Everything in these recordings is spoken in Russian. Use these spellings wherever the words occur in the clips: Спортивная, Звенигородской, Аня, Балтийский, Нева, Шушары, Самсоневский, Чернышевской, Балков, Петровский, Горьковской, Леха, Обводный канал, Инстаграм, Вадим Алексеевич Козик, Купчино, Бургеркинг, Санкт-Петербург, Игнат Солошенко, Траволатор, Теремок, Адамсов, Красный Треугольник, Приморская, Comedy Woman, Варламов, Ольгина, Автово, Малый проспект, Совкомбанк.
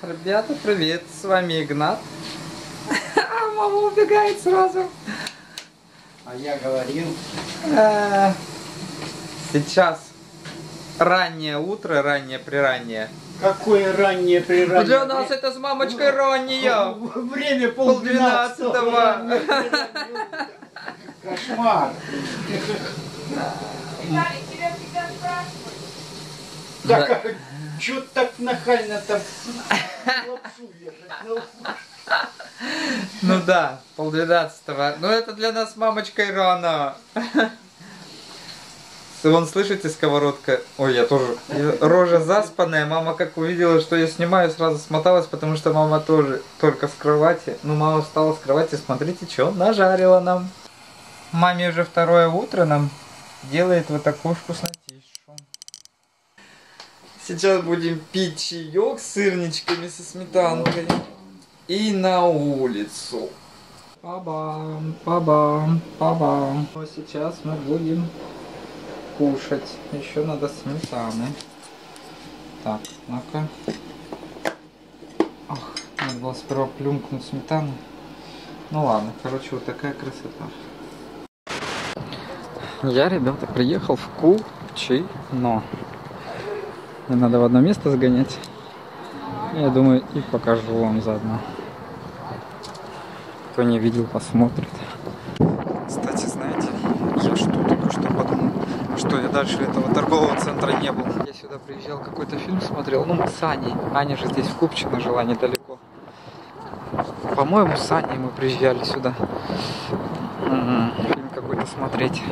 Ребята, привет, с вами Игнат. Мама убегает сразу. А я говорил. Сейчас раннее утро, раннее-прераннее. Какое раннее-прераннее? Для нас это с мамочкой раннее. Время полдвенадцатого. Кошмар. Виталий, тебя всегда спрашивают. Так, чё так нахально там лапшу ехать? Ну да, полдвенадцатого. Но это для нас с мамочкой рано. Вон, слышите, сковородка? Ой, я тоже. Рожа заспанная. Мама как увидела, что я снимаю, сразу смоталась, потому что мама тоже только с кровати. Ну, мама встала с кровати, смотрите, что нажарила нам. Маме уже второе утро нам делает вот такую вкуснотищу. Сейчас будем пить чаек с сырничками со сметанкой. И на улицу. Па-бам, па-бам, па-бам. А сейчас мы будем кушать. Еще надо сметаны. Так, ну-ка. Ах, надо было сперва плюмкнуть сметану. Ну ладно, короче, вот такая красота. Я, ребята, приехал в Купчино. Мне надо в одно место сгонять. Я думаю, и покажу вам заодно. Кто не видел, посмотрит. Кстати, знаете, я что только что подумал, что я дальше этого торгового центра не был. Я сюда приезжал, какой-то фильм смотрел, ну, с Аней. Аня же здесь в Купчино жила, недалеко. По-моему, с Аней мы приезжали сюда. Фильм какой-то смотреть.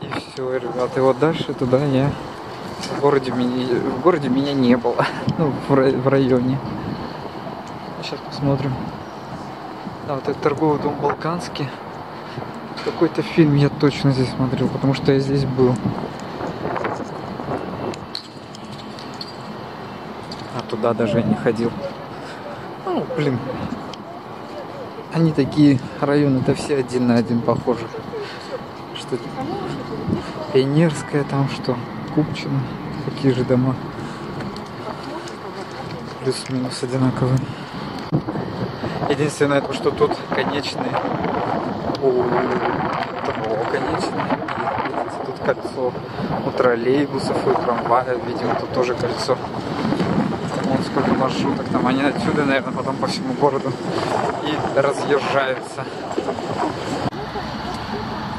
И все, ребята, и вот дальше туда я... В городе меня не было, ну, в районе. Сейчас посмотрим. Да, вот этот торговый дом Балканский. Какой-то фильм я точно здесь смотрел, потому что я здесь был. А туда даже я не ходил. Ну, блин. Они такие, районы-то все один на один похожи. Что -то... Пионерская там что? Купчино, такие же дома, плюс-минус одинаковые. Единственное, то, что тут конечные, тут кольцо у троллейбусов и у трамвая, видимо, тут тоже кольцо. Вот сколько маршруток там, они отсюда, наверное, потом по всему городу и разъезжаются.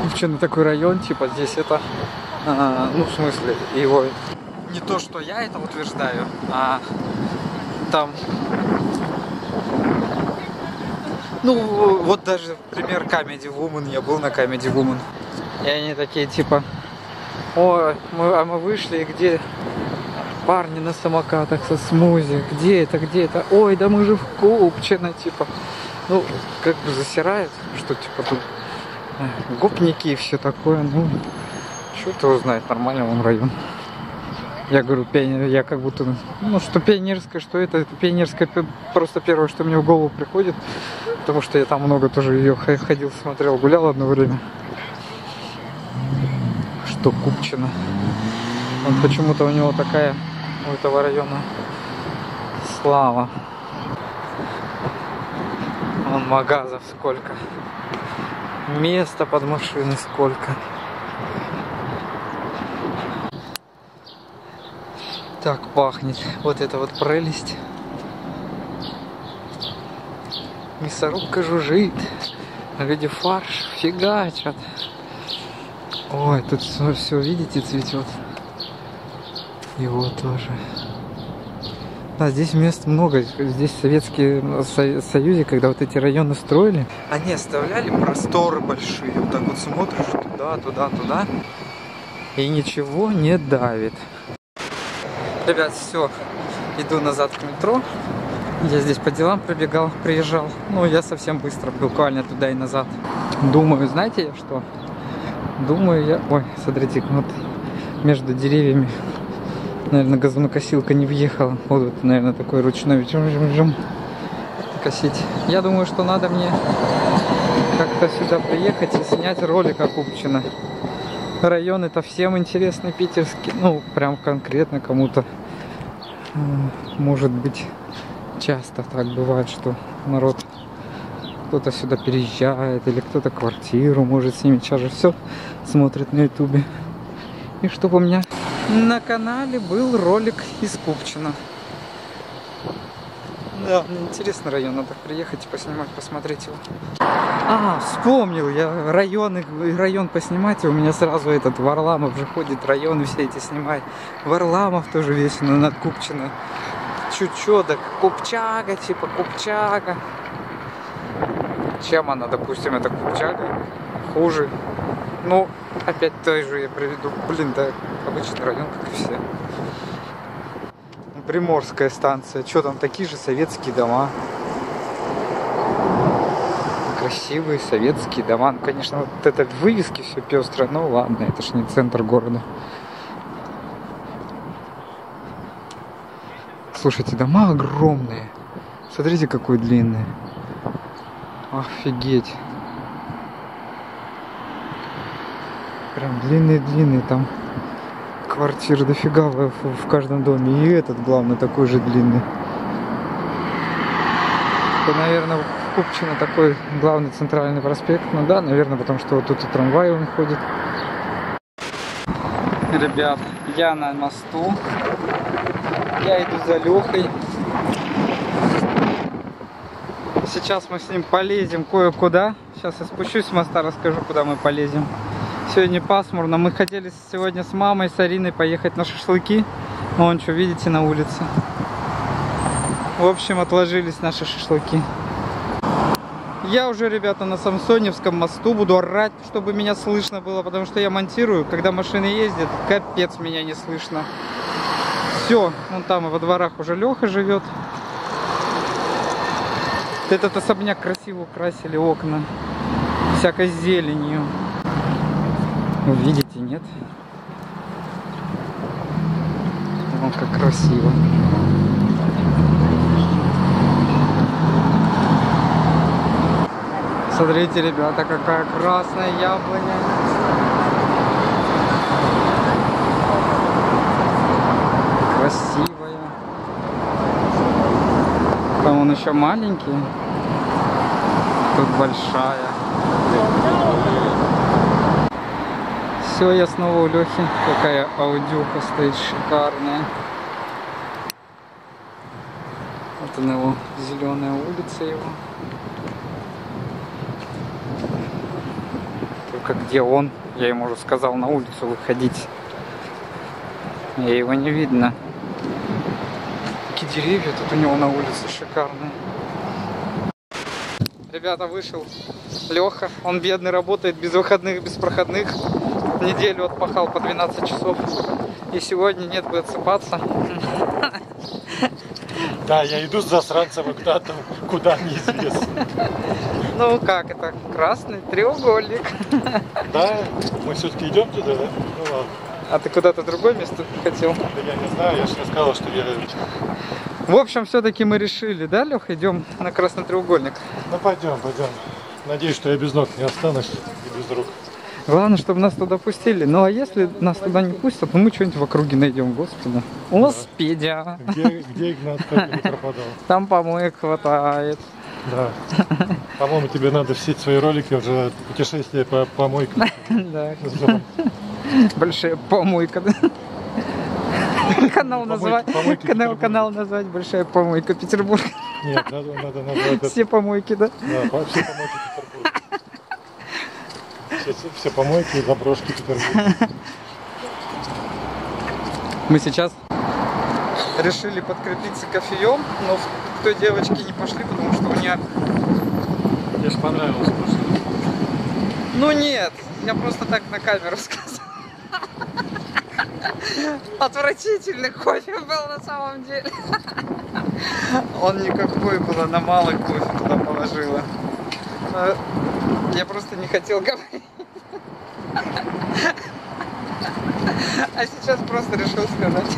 Купчино такой район, типа здесь это... ну, в смысле, его... Не то, что я это утверждаю, а там... Ну, вот даже, например, Comedy Woman, я был на Comedy Woman. И они такие, типа, о, мы вышли, где парни на самокатах со смузи, где это? Ой, да мы же в Купчино, типа. Ну, как бы засирают, что, типа, тут гопники и все такое, ну... Черт его знает, нормально он район. Я говорю, я как будто... Ну, что пионерское, что это пионерское, просто первое, что мне в голову приходит. Потому что я там много тоже ее ходил, смотрел, гулял одно время. Что Купчино. Вот почему-то у него такая, у этого района, слава. Вон магазов сколько. Места под машины сколько. Так пахнет. Вот это вот прелесть. Мясорубка жужжит. Люди фарш фигачат. Ой, тут все, видите, цветет. Его тоже. Да, здесь мест много. Здесь в Советском Союзе, когда вот эти районы строили, они оставляли просторы большие. Вот так вот смотришь туда, туда, туда. И ничего не давит. Ребят, все, иду назад к метро. Я здесь по делам приезжал. Ну, я совсем быстро, буквально туда и назад. Думаю, знаете я что? Думаю я... Ой, смотрите, вот между деревьями, наверное, газонокосилка не въехала. Вот, наверное, такой ручной жим-жим-жим косить. Я думаю, что надо мне как-то сюда приехать и снять ролик о Купчино. Район это всем интересный питерский, ну прям конкретно кому-то. может быть, часто так бывает, что народ, кто-то сюда переезжает или кто-то квартиру может снимать, сейчас же все смотрит на ютубе. И чтобы у меня на канале был ролик из Купчино. Да, мне интересно район, надо приехать и поснимать, посмотреть его. А, вспомнил, я район поснимать, и у меня сразу этот Варламов же ходит, районы все эти снимает. Варламов тоже весь над Купчино. Чучодок, Купчага, типа Купчага. Чем она, допустим, это Купчага? Хуже. Ну, опять той же я приведу. Блин, да, обычный район, как и все. Приморская станция. Что там, такие же советские дома. Красивые советские дома. Ну, конечно, вот это вывески все пестро, но ладно, это ж не центр города. Слушайте, дома огромные. Смотрите, какой длинный. Офигеть. Прям длинные-длинные там. Квартир дофига в каждом доме. И этот, главное, такой же длинный. Это, наверное, в Купчино такой главный центральный проспект. Ну да, наверное, потому что вот тут и трамвай он ходит. Ребят, я на мосту. Я иду за Лехой. Сейчас мы с ним полезем кое-куда. Сейчас я спущусь с моста, расскажу, куда мы полезем. Сегодня пасмурно. Мы хотели сегодня с мамой, с Ариной поехать на шашлыки. Вон, что видите, на улице. В общем, отложились наши шашлыки. Я уже, ребята, на Самсоневском мосту. Буду орать, чтобы меня слышно было, потому что я монтирую. Когда машины ездят, капец, меня не слышно. Все, вон там и во дворах уже Леха живет. Этот особняк красиво украсили, окна всякой зеленью. Видите, нет? Вон как красиво. Смотрите, ребята, какая красная яблоня. Красивая. Там он еще маленький. Тут большая. Все, я снова у Лехи. Какая аудюха стоит шикарная. Вот она его, зеленая улица его. Только где он? Я ему уже сказал на улицу выходить. Я его не видно. Какие деревья тут у него на улице шикарные. Ребята, вышел Леха. Он бедный, работает без выходных, без проходных. Неделю отпахал по 12 часов. И сегодня нет бы отсыпаться. Да, я иду с засранцем куда-то, куда неизвестно. Ну как это? Красный треугольник. Да, мы все-таки идем туда, да? Ну ладно. А ты куда-то другое место хотел? Да я не знаю, я же не сказал, что я... В общем, все-таки мы решили, да, Лех? Идем на Красный треугольник. Ну пойдем, пойдем. Надеюсь, что я без ног не останусь и без рук. Главное, чтобы нас туда пустили. Ну, а если нас туда не пустят, ну, мы что-нибудь в округе найдем, господи. Господи! Где Игнат пропадал? Там помоек хватает. Да. По-моему, тебе надо все свои ролики уже путешествия по помойкам. Да. Большая помойка. Канал назвать «Большая помойка Петербурга». Нет, надо назвать... Все помойки, да? Да, все помойки Петербурга. Все помойки и заброшки Петербурга. Мы сейчас решили подкрепиться кофеем, но к той девочке не пошли, потому что у нее... Мне же понравилось просто. Ну нет, я просто так на камеру сказал. Отвратительный кофе был на самом деле. Он никакой был, она малый кофе туда положила. Я просто не хотел говорить. А сейчас просто решил сказать.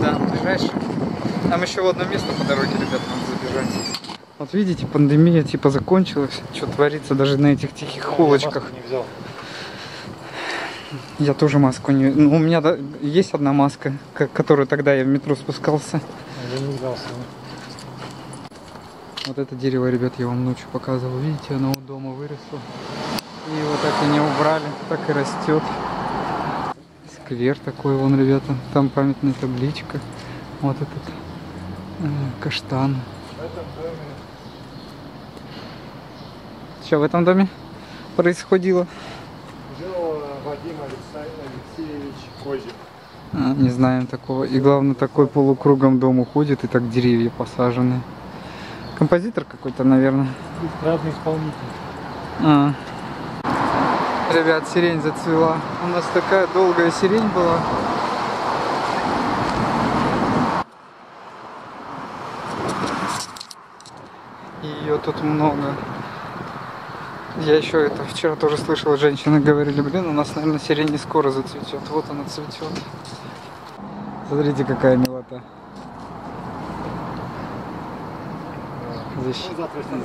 Да, ближайший. Там еще в одно место по дороге, ребята, надо забежать. Вот видите, пандемия типа закончилась. Что творится даже на этих тихих улочках. Я тоже маску не... Ну, у меня есть одна маска, которую тогда я в метро спускался. Я не сдался. Вот это дерево, ребят, я вам ночью показывал. Видите, оно у дома выросло. И его так и не убрали, так и растет. Сквер такой вон, ребята. Там памятная табличка. Вот этот каштан. Что в этом доме происходило? Жил Вадим Алексеевич Козик. Не знаем такого. И главное, такой полукругом дом уходит, и так деревья посажены. Композитор какой-то, наверное. Эстрадный исполнитель. Ребят, сирень зацвела. У нас такая долгая сирень была. Ее тут много. Я еще это вчера тоже слышал, женщины говорили, блин, у нас, наверное, сирень не скоро зацветет. Вот она цветет. Смотрите, какая милота.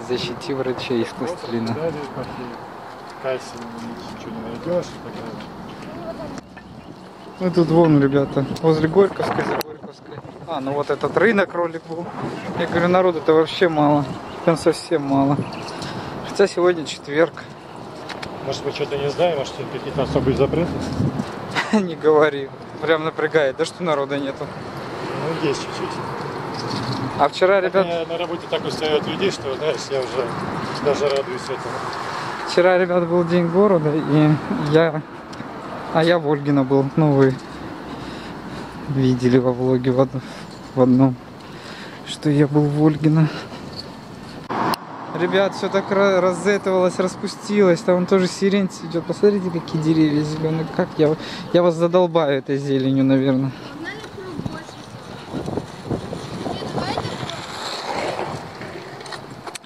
Защити врачей из пластилина. Ну тут вон, ребята, возле Горьковской, за Горьковской. Ну вот этот рынок, ролик был. Я говорю, народу-то вообще мало. Прям совсем мало. Хотя сегодня четверг. Может, мы что-то не знаем, а что какие-то особые запреты? Не говори. Прям напрягает, да, что народа нету? Ну, есть чуть-чуть. А вчера, ребят... Меня на работе так устраивают людей, что, знаешь, я уже даже радуюсь этому. Вчера, ребят, был день города, и я... А я в Ольгина был. Ну, вы видели во влоге в одном, что я был в Ольгина. Ребят, все так разэтовалось, распустилось. Там тоже сирень идет. Посмотрите, какие деревья зеленые. Как я вас задолбаю этой зеленью, наверное.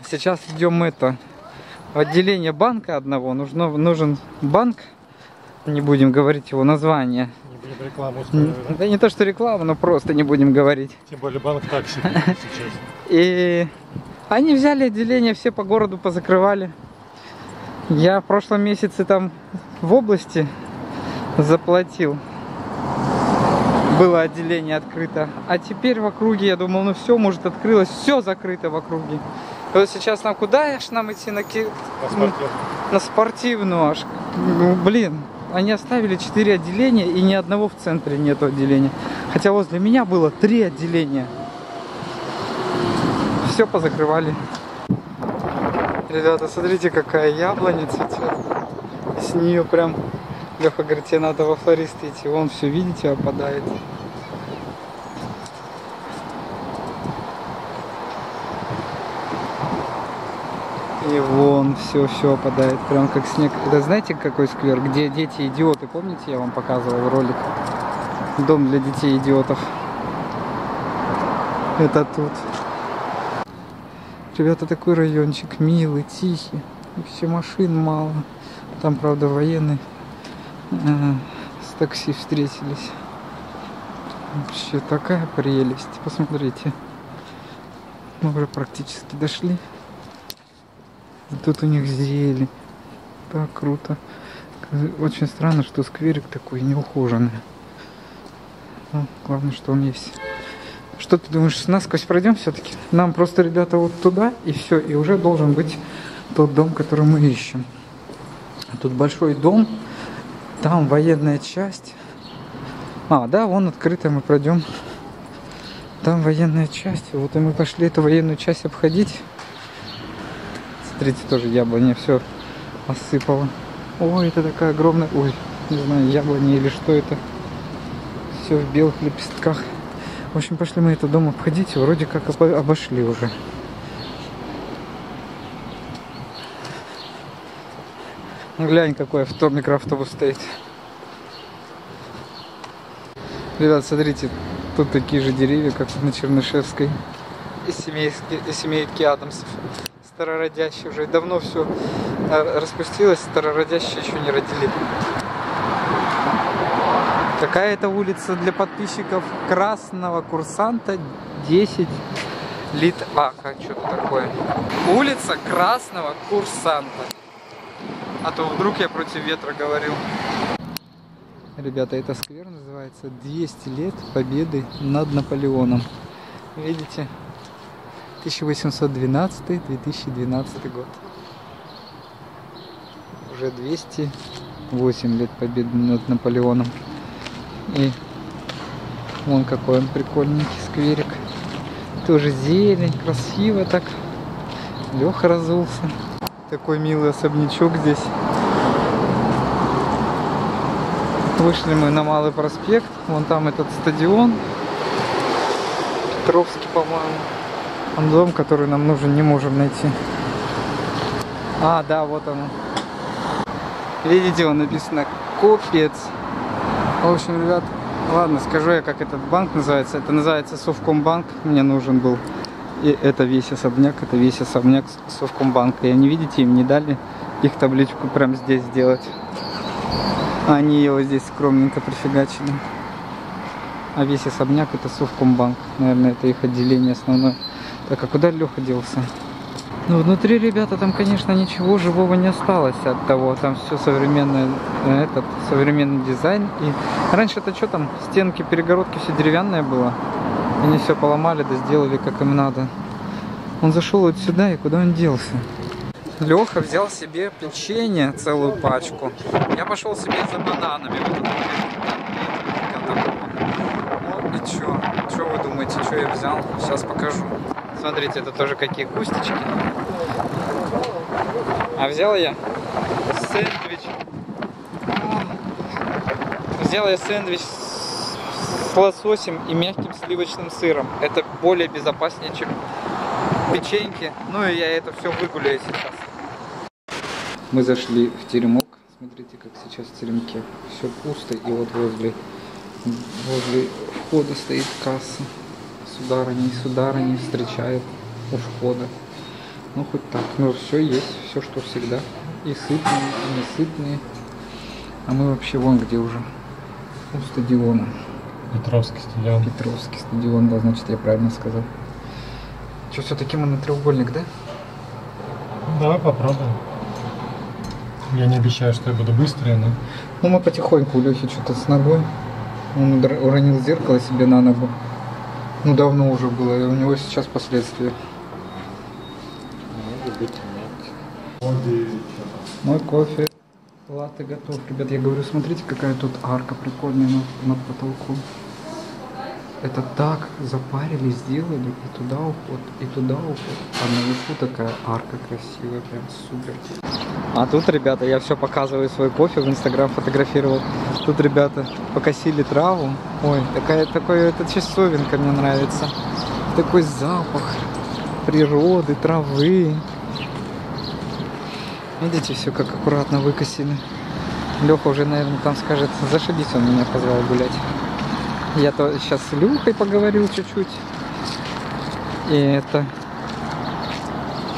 Сейчас идем в отделение банка одного. Нужен банк. Не будем говорить его название. Не будем рекламу устраивать, да? Да не то, что реклама, но просто не будем говорить. Тем более банк так себе сейчас. И... Они взяли отделение, все по городу позакрывали. Я в прошлом месяце там в области заплатил. Было отделение открыто. А теперь в округе, я думал, ну все, может, открылось. Все закрыто в округе. И вот сейчас нам куда аж нам идти? На Спортивную аж. Ну, блин, они оставили 4 отделения, и ни одного в центре нету отделения. Хотя возле меня было 3 отделения. Все позакрывали. Ребята, смотрите, какая яблоня цветет. И с нее прям... Леха говорит, тебе надо во флористы идти. Вон все, видите, опадает. И вон все опадает. Прям как снег. Да знаете, какой сквер? Где дети-идиоты? Помните, я вам показывал ролик? Дом для детей-идиотов. Это тут. Ребята, такой райончик милый, тихий, вообще машин мало. Там, правда, военные с такси встретились. Вообще такая прелесть, посмотрите. Мы уже практически дошли. И тут у них зелень. Так круто. Очень странно, что скверик такой неухоженный. Ну, главное, что он есть. Что ты думаешь, насквозь пройдем все-таки? Нам просто, ребята, вот туда, и все, и уже должен быть тот дом, который мы ищем. Тут большой дом, там военная часть. Да, вон открыто мы пройдем. Там военная часть, вот и мы пошли эту военную часть обходить. Смотрите, тоже яблоня все осыпало. Ой, это такая огромная, ой, не знаю, яблоня или что это. Все в белых лепестках. В общем, пошли мы этот дом обходить, вроде как обошли уже. Глянь, какой микроавтобус стоит. Ребят, смотрите, тут такие же деревья, как на Чернышевской. Из семейки Адамсов. Старородящие уже. Давно все распустилось, старородящие еще не родили. Какая это улица для подписчиков Красного Курсанта 10 лит... как что-то такое. Улица Красного Курсанта. А то вдруг я против ветра говорил. Ребята, это сквер называется «200 лет победы над Наполеоном». Видите? 1812-2012 год. Уже 208 лет победы над Наполеоном. И вон какой он прикольненький скверик. Тоже зелень, красиво так. Леха разулся. Такой милый особнячок здесь. Вышли мы на Малый проспект. Вон там этот стадион. Петровский, по-моему. Он дом, который нам нужен, не можем найти. А, да, вот он. Видите, он написано «Копец». В общем, ребят, ладно, скажу я, как этот банк называется. Это называется Совкомбанк. Мне нужен был. И это весь особняк Совкомбанка. И они, видите, им не дали их табличку прям здесь сделать. А они его здесь скромненько прифигачили. А весь особняк это Совкомбанк. Наверное, это их отделение основное. Так, а куда Леха делся? Ну, внутри, ребята, там, конечно, ничего живого не осталось от того. Там все современное, этот, современный дизайн. И раньше-то что там, стенки, перегородки, все деревянное было. Они все поломали, да сделали, как им надо. Он зашел вот сюда, и куда он делся? Леха взял себе печенье, целую пачку. Я пошел себе за бананами. Ну и чё? Чё вы думаете, что я взял? Сейчас покажу. Смотрите, это тоже какие кустички. А взял я сэндвич. Взял я сэндвич с лососем и мягким сливочным сыром. Это более безопаснее, чем печеньки. Ну и я это все выгуляю сейчас. Мы зашли в Теремок. Смотрите, как сейчас в Теремке все пусто. И вот возле входа стоит касса. Сударыни, сударыни встречают у входа. Ну, хоть так. Но все есть, все, что всегда. И сытные, и не сытные. А мы вообще вон где уже. У стадиона. Петровский стадион. Петровский стадион, да, значит, я правильно сказал. Что, все-таки мы на треугольник, да? Давай попробуем. Я не обещаю, что я буду быстрее, но... Ну, мы потихоньку. У Лехи что-то с ногой. Он уронил зеркало себе на ногу. Ну, давно уже было. И у него сейчас последствия. Мой кофе. Латте готов. Ребят, я говорю, смотрите, какая тут арка прикольная над потолком. Это так запарили, сделали. И туда уход, и туда уход. А наверху такая арка красивая. Прям супер. А тут, ребята, я все показываю свой кофе, в Инстаграм фотографировал. Тут, ребята, покосили траву. Ой, эта часовенка мне нравится. Такой запах природы, травы. Видите, все как аккуратно выкосили. Леха уже, наверное, там скажет, зашибись, он меня позвал гулять. Я-то сейчас с Лехой поговорил чуть-чуть. И это...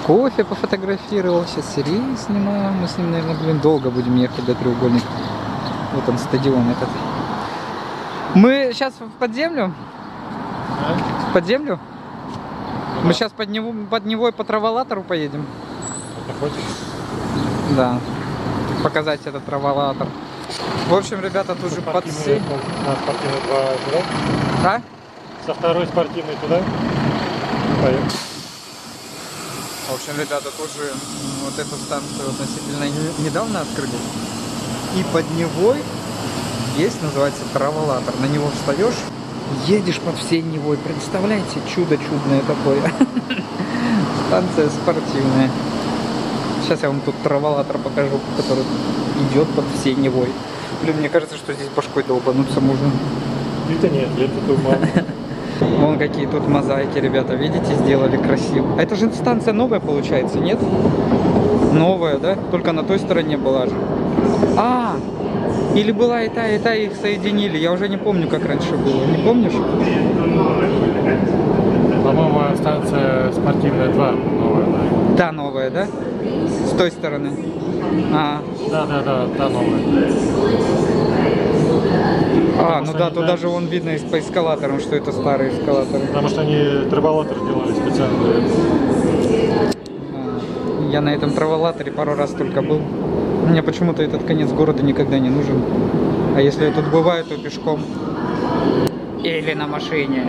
Кофе пофотографировал, сейчас серию снимаю. Мы с ним, наверное, долго будем ехать до треугольника. Вот он, стадион этот. Мы сейчас под землю? А? Под землю? Да. Мы сейчас под него и по Траволатору поедем. Это хочешь? Да. Показать этот Траволатор. В общем, ребята, тут же под... Спортивный туда? Да? Со второй спортивной туда? Поехали. В общем, ребята, тоже вот эту станцию относительно недавно открыли. И под него есть, называется, Траволатор. На него встаешь, едешь под всей Невой. Представляете, чудо чудное такое. Станция спортивная. Сейчас я вам тут Траволатор покажу, который идет под всей Невой. Блин, мне кажется, что здесь башкой долбануться можно. Это нет, это туман. Вон какие тут мозаики, ребята, видите, сделали красиво. А это же станция новая получается, нет? Новая, да? Только на той стороне была же. А, или была и та, их соединили. Я уже не помню, как раньше было. Не помнишь? По-моему, станция спортивная 2 новая, да? Та новая, да? С той стороны. А. Да, та новая. А, потому ну да, туда же вон видно по эскалаторам, что это старые эскалаторы. Потому что они Траволатор делали специально для этого. Я на этом Траволаторе пару раз только был. Мне почему-то этот конец города никогда не нужен. А если тут бывает, то пешком. Или на машине.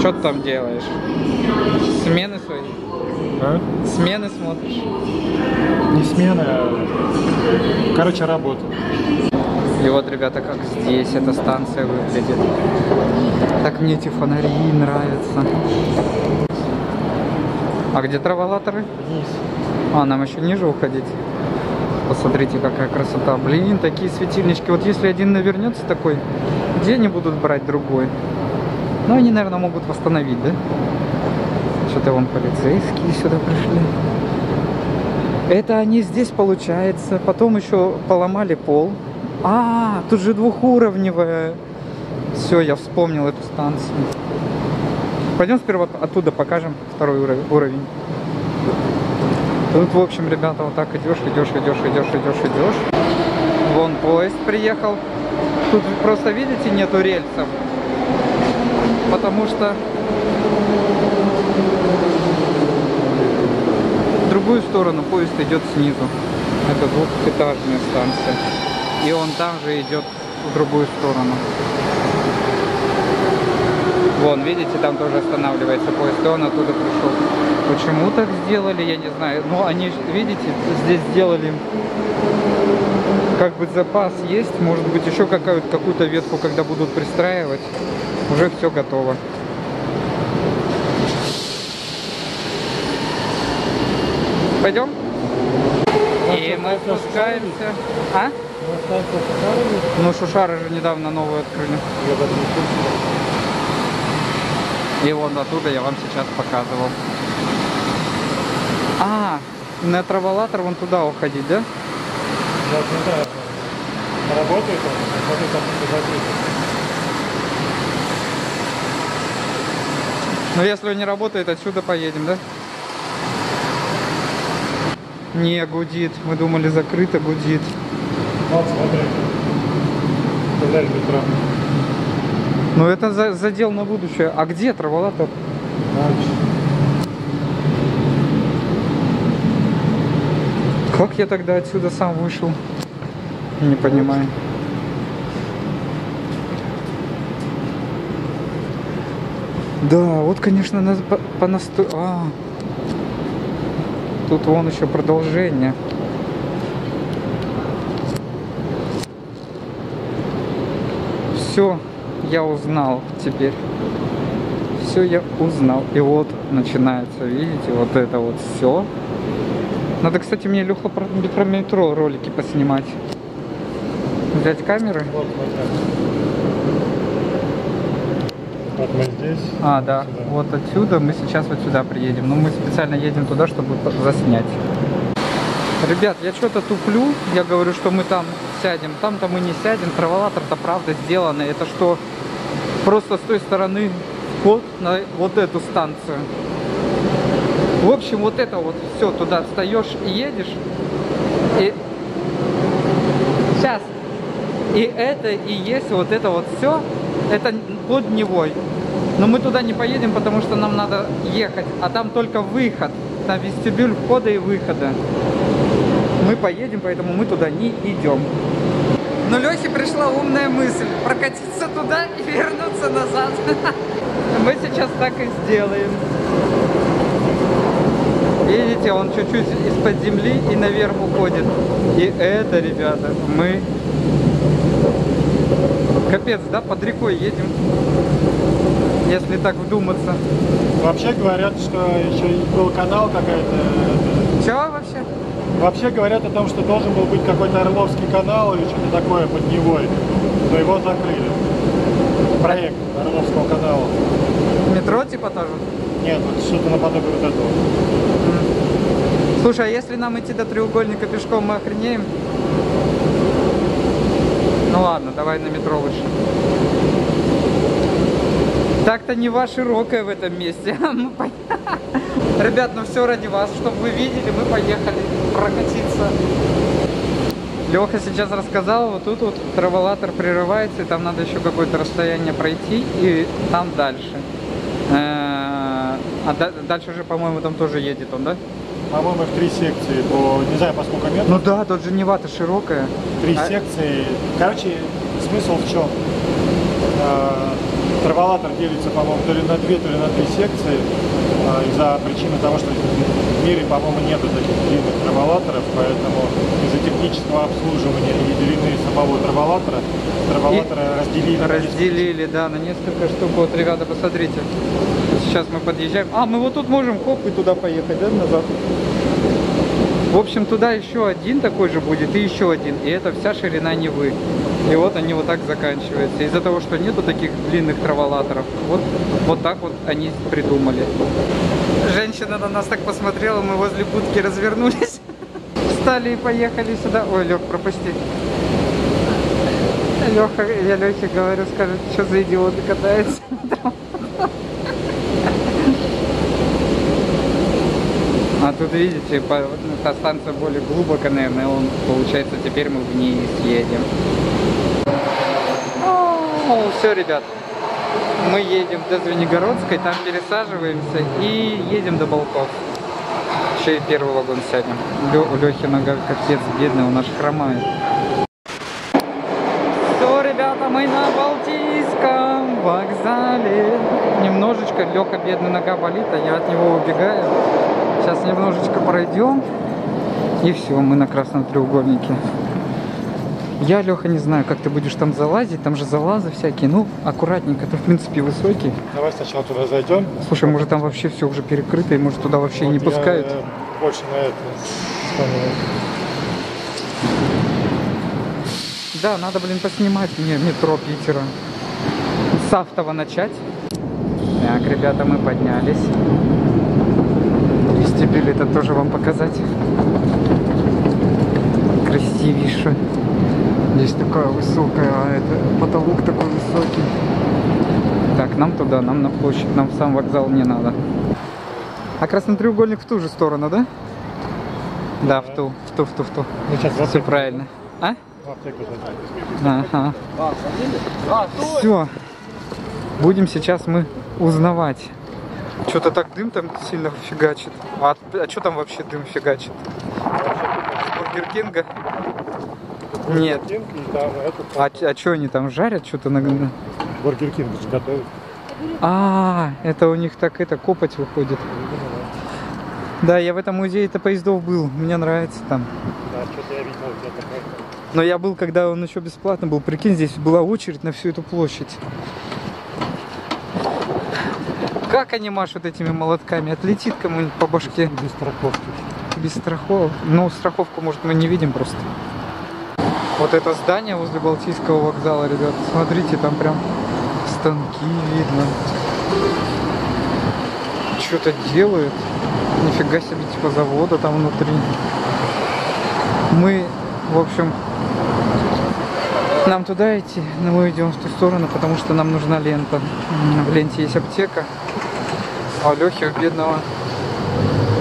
Что ты там делаешь? Смены свои? А? Смены смотришь? Не смены, а... Короче, работа. И вот, ребята, как здесь эта станция выглядит. Так мне эти фонари нравятся. А где траволаторы? Вниз. А, нам еще ниже уходить. Посмотрите, какая красота. Блин, такие светильнички. Вот если один навернется такой, где они будут брать другой? Ну, они, наверное, могут восстановить, да? Что-то вон полицейские сюда пришли. Это они здесь, получается. Потом еще поломали пол. А, тут же двухуровневая. Все, я вспомнил эту станцию. Пойдем сперва оттуда покажем второй уровень. Тут, в общем, ребята, вот так идешь, идешь, идешь, идешь, идешь, идешь. Вон поезд приехал. Тут просто, видите, нету рельсов. Потому что в другую сторону поезд идет снизу. Это двухэтажная станция. И он там же идет в другую сторону. Вон, видите, там тоже останавливается поезд, и он оттуда пришел. Почему так сделали, я не знаю. Но они, видите, здесь сделали, как бы запас есть. Может быть, еще какую-то ветку, когда будут пристраивать, уже все готово. Пойдем? И мы спускаемся. А? Ну, Шушары же недавно новую открыли. И вон оттуда я вам сейчас показывал. А, на траволатор вон туда уходить, да? Да, смотри, работает он. Но если он не работает, отсюда поедем, да? Не, гудит. Мы думали, закрыто, гудит. Вот, смотри. Ну это задел на будущее. А где траволатор? Как я тогда отсюда сам вышел? Не понимаю. Да, вот конечно нас понастроили. А, тут вон еще продолжение. Все. Я узнал теперь. Все я узнал. И вот начинается, видите, вот это вот все. Надо, кстати, мне, Леха, про метро ролики поснимать. Взять камеры. Вот, вот мы здесь. А, да. Сюда. Вот отсюда. Мы сейчас вот сюда приедем. Но мы специально едем туда, чтобы заснять. Ребят, я что-то туплю. Я говорю, что мы там сядем. Там-то мы не сядем. Траволатор-то правда сделано. Это что... Просто с той стороны вход на вот эту станцию. В общем, вот это вот все туда встаешь и едешь. И сейчас. И это и есть вот это вот все. Это под Невой. Но мы туда не поедем, потому что нам надо ехать. А там только выход. Там вестибюль входа и выхода. Мы поедем, поэтому мы туда не идем. Но Лехе пришла умная мысль. Прокатиться туда и вернуться назад. Мы сейчас так и сделаем. Видите, он чуть-чуть из-под земли и наверх уходит. И это, ребята, мы... Капец, да? Под рекой едем. Если так вдуматься. Вообще говорят, что еще был канал какой-то. Чего вообще? Вообще говорят о том, что должен был быть какой-то Орловский канал или что-то такое под Невой, но его закрыли. Проект Орловского канала. Метро типа тоже? Нет, вот что-то наподобие вот этого. Слушай, а если нам идти до треугольника пешком, мы охренеем? Ну ладно, давай на метро лучше. Так-то Нева широкая в этом месте. Ребят, ну все ради вас, чтобы вы видели, мы поехали прокатиться. Леха сейчас рассказал, вот тут вот траволатор прерывается, и там надо еще какое-то расстояние пройти, и там дальше. А дальше же, по-моему, там тоже едет он, да? По-моему, в три секции, не знаю, по сколько метров. Ну да, тут же Нева-то широкая. Три секции, короче... Смысл в чем? Траволатор делится, по-моему, то ли на две секции из-за причины того, что в мире, по-моему, нету таких длинных траволаторов, поэтому из-за технического обслуживания и длины самого траволатора, разделили да, на несколько штук. Вот, ребята, посмотрите. Сейчас мы подъезжаем. А, мы вот тут можем, хоп, и туда поехать, да, назад. В общем, туда еще один такой же будет, и еще один. И это вся ширина Невы. И вот они вот так заканчиваются. Из-за того, что нету таких длинных траволаторов, вот так вот они придумали. Женщина на нас так посмотрела, мы возле будки развернулись. Встали и поехали сюда. Ой, Лех, пропусти. Леха, я Лехе говорю, скажет, что за идиоты катаются. А тут, видите, та станция более глубоко, наверное, получается, теперь мы в ней съедем. Все, ребят, мы едем до Звенигородской, там пересаживаемся и едем до Балков. Еще и первый вагон сядем. У Лехи нога капец бедная, у нас хромает. Все, ребята, мы на Балтийском вокзале. Немножечко, Леха, бедная, нога болит, а я от него убегаю. Сейчас немножечко пройдем, и все, мы на Красном Треугольнике. Я, Леха, не знаю, как ты будешь там залазить, там же залазы всякие, ну, аккуратненько, ты, в принципе, высокий. Давай сначала туда зайдем. Слушай, может, там вообще все уже перекрыто, и, может, туда вообще вот не пускают? Больше на это вспоминаю. Да, надо, блин, поснимать мне метро Питера. С Автово начать. Так, ребята, мы поднялись. Стебель, это тоже вам показать. Красивейший. Здесь такая высокая, а это потолок такой высокий. Так, нам туда, нам на площадь, нам в сам вокзал не надо. А Красный Треугольник в ту же сторону, да? Да, в ту, в ту, в ту, в ту. Все правильно. А? Ага. Все. Будем сейчас мы узнавать. Что-то так дым там сильно фигачит. А что там вообще дым фигачит? С Бургеркинга? Нет. А что они там жарят? Что-то на... Бургеркинг готовят. А, это у них так это копоть выходит. Да, я в этом музее-то поездов был. Мне нравится там. Да, что-то я видел где-то. Но я был, когда он еще бесплатно был. Прикинь, здесь была очередь на всю эту площадь. Как они машут этими молотками? Отлетит кому-нибудь по башке. Без страховки. Без страховок. Ну, страховку, может, мы не видим просто. Вот это здание возле Балтийского вокзала, ребят. Смотрите, там прям станки видно. Что-то делают. Нифига себе, типа завода там внутри. Мы, в общем, нам туда идти, но мы идем в ту сторону, потому что нам нужна лента. В ленте есть аптека. А у Лехи, у бедного,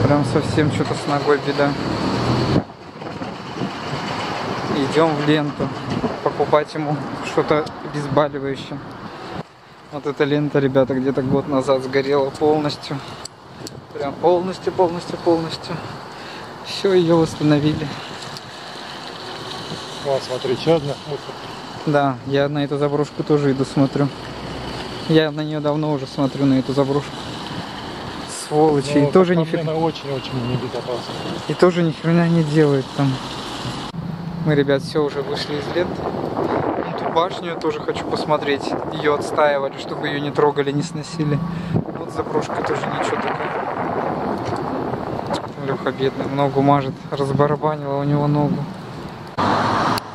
прям совсем что-то с ногой беда. Идем в ленту покупать ему что-то обезболивающее. Вот эта лента, ребята, где-то год назад сгорела полностью. Прям полностью, полностью, полностью. Все, ее восстановили. О, смотри, еще одна мусорка. Да, я на эту заброшку тоже иду смотрю. Я на нее давно уже смотрю, на эту заброшку. Сволочи. Но и тоже ни хрена... очень-очень небезопасно. И тоже ни хрена не делают там. Мы, ребят, все уже вышли из лент. Эту башню я тоже хочу посмотреть. Ее отстаивали, чтобы ее не трогали, не сносили. Вот заброшка тоже ничего такого. Леха бедный, ногу мажет. Разбарабанила у него ногу.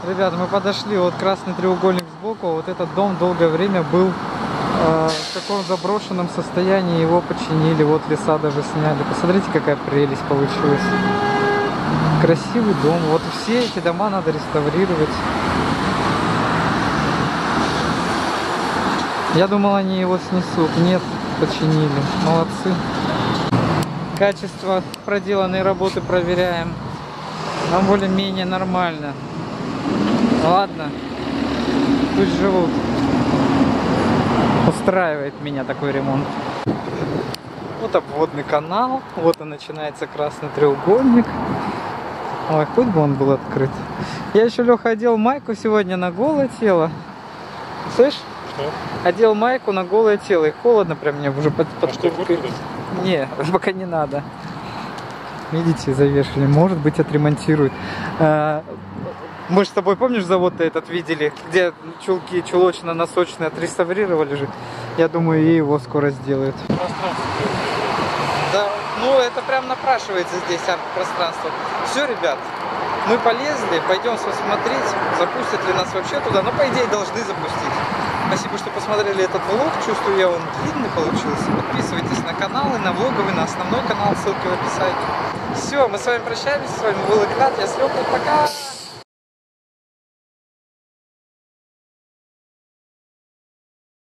Ребята, мы подошли, вот Красный Треугольник сбоку, вот этот дом долгое время был в таком заброшенном состоянии, его починили, вот леса даже сняли. Посмотрите, какая прелесть получилась. Красивый дом, вот все эти дома надо реставрировать. Я думал, они его снесут, нет, починили, молодцы. Качество проделанной работы проверяем, нам более-менее нормально. Ладно, пусть живут. Устраивает меня такой ремонт. Вот Обводный канал, вот он начинается Красный Треугольник. Ой, хоть бы он был открыт. Я еще, Леха, одел майку сегодня на голое тело. Слышь? Что? Одел майку на голое тело, и холодно прям мне уже под курткой. Не, пока не надо. Видите, завешали. Может быть, отремонтируют. Мы же с тобой, помнишь, завод-то этот видели, где чулки чулочно-носочные отреставрировали же? Я думаю, и его скоро сделают. Да, ну это прям напрашивается здесь арт-пространство. Все, ребят, мы полезли, пойдем смотреть, запустят ли нас вообще туда. Но, по идее, должны запустить. Спасибо, что посмотрели этот влог. Чувствую я, он длинный получился. Подписывайтесь на каналы, на влоговый, на основной канал. Ссылки в описании. Все, мы с вами прощаемся. С вами был Игнат, я с Лехой. Пока!